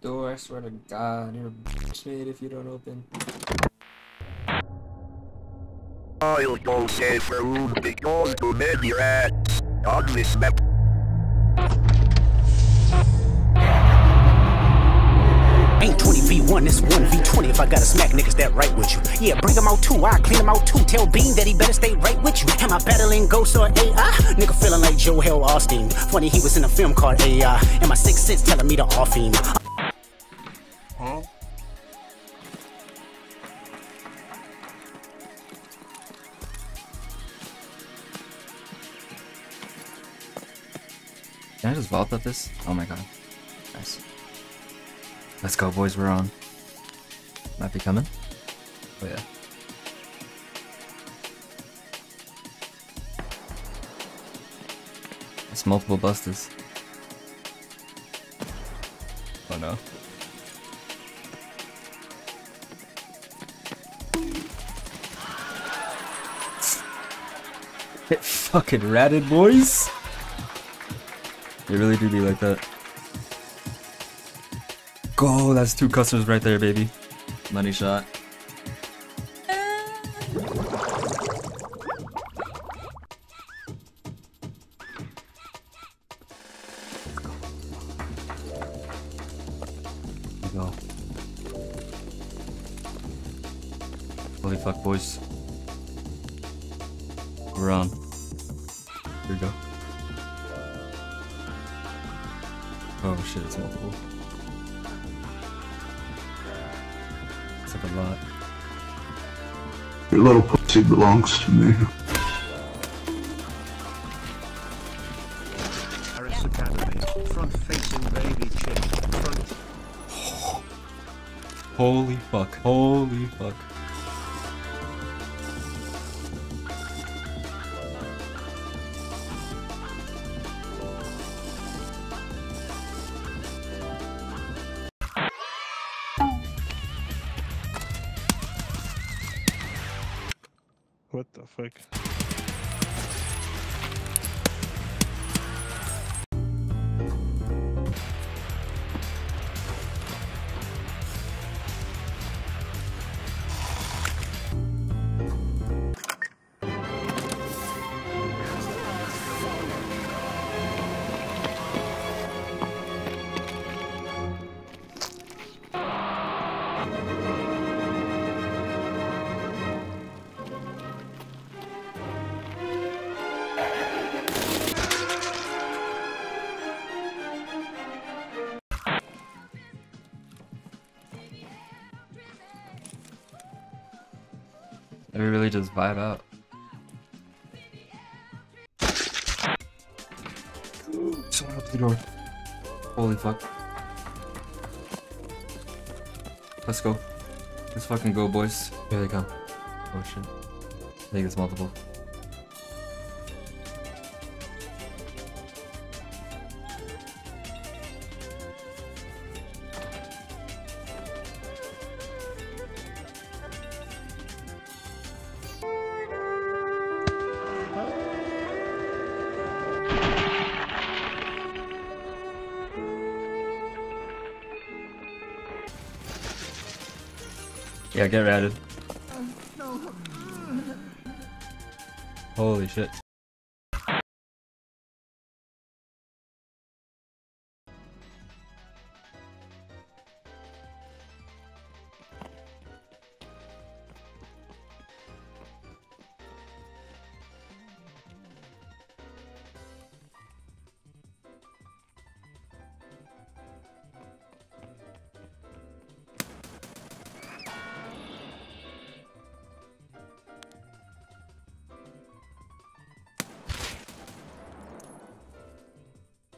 door, I swear to God. You're a bitch mate if you don't open. I'll go save for food because too many rats on this map. Ain't 20v1, it's 1v20. If I gotta smack niggas that right with you, yeah, bring them out too, I clean them out too. Tell Bean that he better stay right with you. Am I battling ghosts or AI? Nigga feeling like Joel Osteen. Funny he was in a film called AI. And my sixth sense telling me to off him. Huh? Can I just vault at this? Oh my god. Nice. Let's go, boys, we're on. Might be coming. Oh, yeah. That's multiple busters. Oh, no. Get fucking ratted, boys! They really do be like that. Go, that's two customers right there, baby. Money shot. Go. Holy fuck, boys. We're on. Here we go. Oh shit, it's multiple. A lot. Your little pussy belongs to me. Harris Academy, front facing baby chick, front. Holy fuck, holy fuck. What the fuck? We really just vibe out. Ooh, someone up the door. Holy fuck. Let's go. Let's fucking go, boys. Here they come. Oh shit. I think it's multiple. Yeah, get ratted. Holy shit.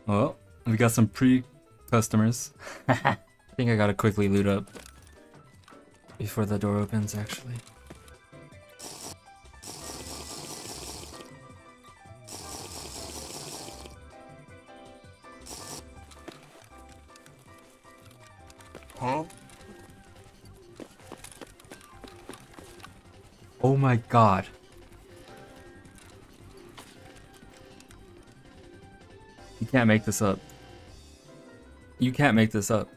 Well, we got some pre-customers. I think I gotta quickly loot up before the door opens, actually. Huh? Oh my god. You can't make this up. You can't make this up.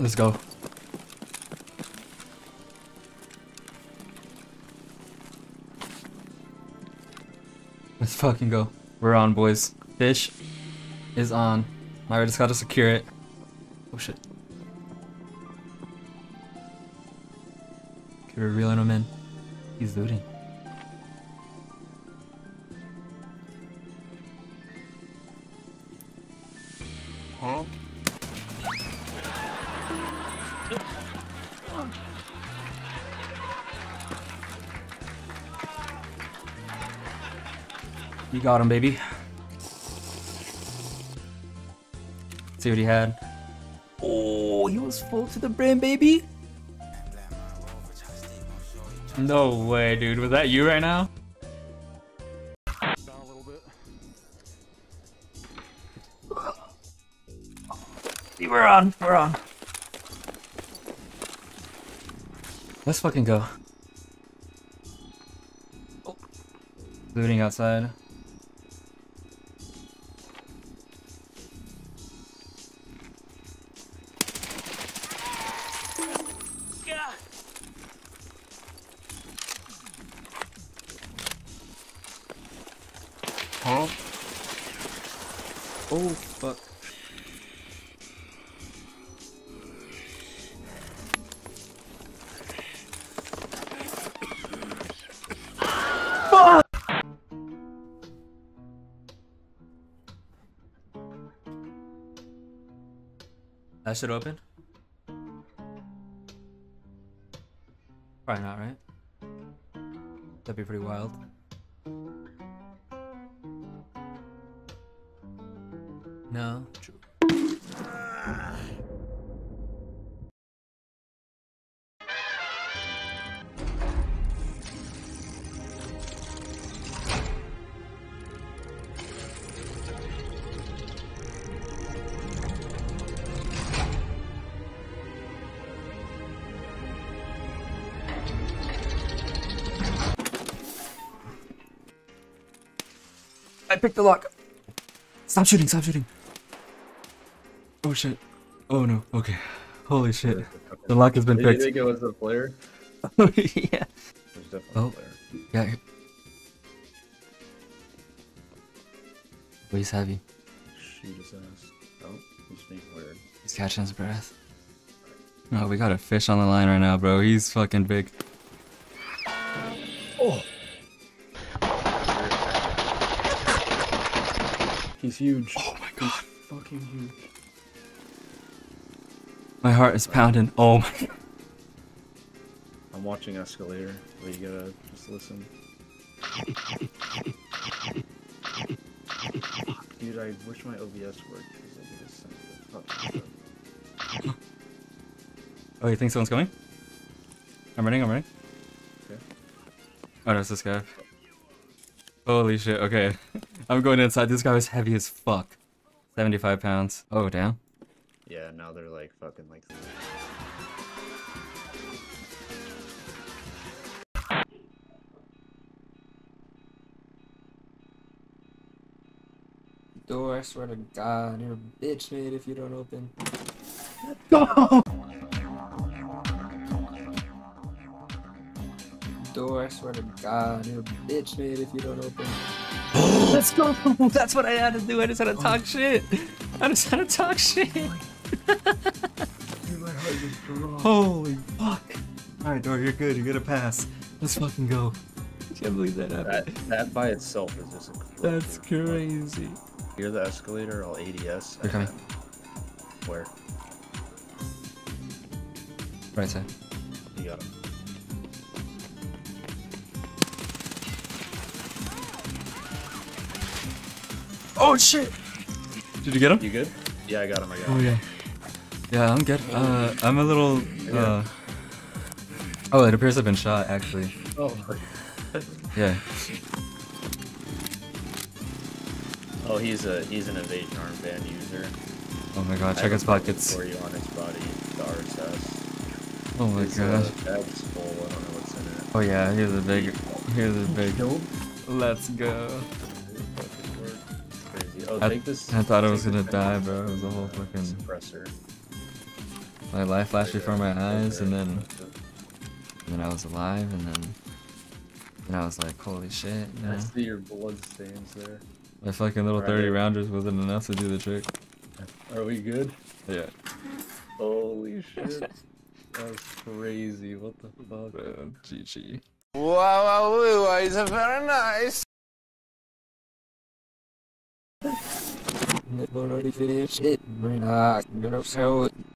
Let's go. Let's fucking go. We're on, boys. Fish is on. Myra just gotta secure it. Oh shit. Okay, we're reeling him in. He's looting. Huh? You got him, baby. See what he had. Oh, he was full to the brim, baby. No way, dude. Was that you right now? Down a little bit. We're on. We're on. Let's fucking go. Oh. Looting outside. Huh? Oh fuck. Fuck! That should open? Probably not, right? That'd be pretty wild. No, true. I picked the lock. Stop shooting, stop shooting. Oh shit. Oh no. Okay. Holy shit. The lock has been picked. Did you think it was the player? Oh, yeah. There's definitely a player. Yeah. He's heavy. Shoot his ass. Oh, he's being weird. He's catching his breath. No, oh, we got a fish on the line right now, bro. He's fucking big. Oh. He's huge. Oh my god. He's fucking huge. My heart is pounding. Oh my god. I'm watching Escalator, but you gotta just listen. Dude, I wish my OBS worked because I could just send it a fuck. Oh, you think someone's coming? I'm running, I'm running. Okay. Oh, that's this guy. Holy shit, okay. I'm going inside. This guy was heavy as fuck. 75 pounds. Oh, damn. Yeah, now they're like fucking like. Door, I swear to God, you're a bitch, mate, if you don't open. No! Door, I swear to God, you're a bitch, mate, if you don't open. Let's go! That's what I had to do. I just had to talk shit. I just had to talk shit. Dude, my heart just dropped. Holy fuck! All right, Dor, you're good. You're gonna pass. Let's fucking go. I can't believe that happened. That by itself is just incredible. That's crazy. You're the escalator. I'll ADS. They're coming. Where? Right side. You got him. Oh shit! Did you get him? You good? Yeah, I got him. I got him. Oh yeah. Yeah, I'm good. I'm a little. Oh, it appears I've been shot actually. Oh. Yeah. Oh, he's an evasion armband user. Oh my god! Check his pockets. For you on his body, the RSS. Oh my god. That's full. I don't know what's in it. Oh yeah, here's a big. Here's a big. Nope. Let's go. Oh, I thought I was gonna die, bro. It was a whole fucking suppressor. My life flashed before my eyes, and then I was alive, and I was like, holy shit. Yeah. I see your blood stains there. My fucking little 30-rounders wasn't enough to do the trick. Are we good? Yeah. Holy shit. That was crazy. What the fuck? Bro, GG. Wow, wow, wow, is very nice. They've already finished it. We're not gonna sell it.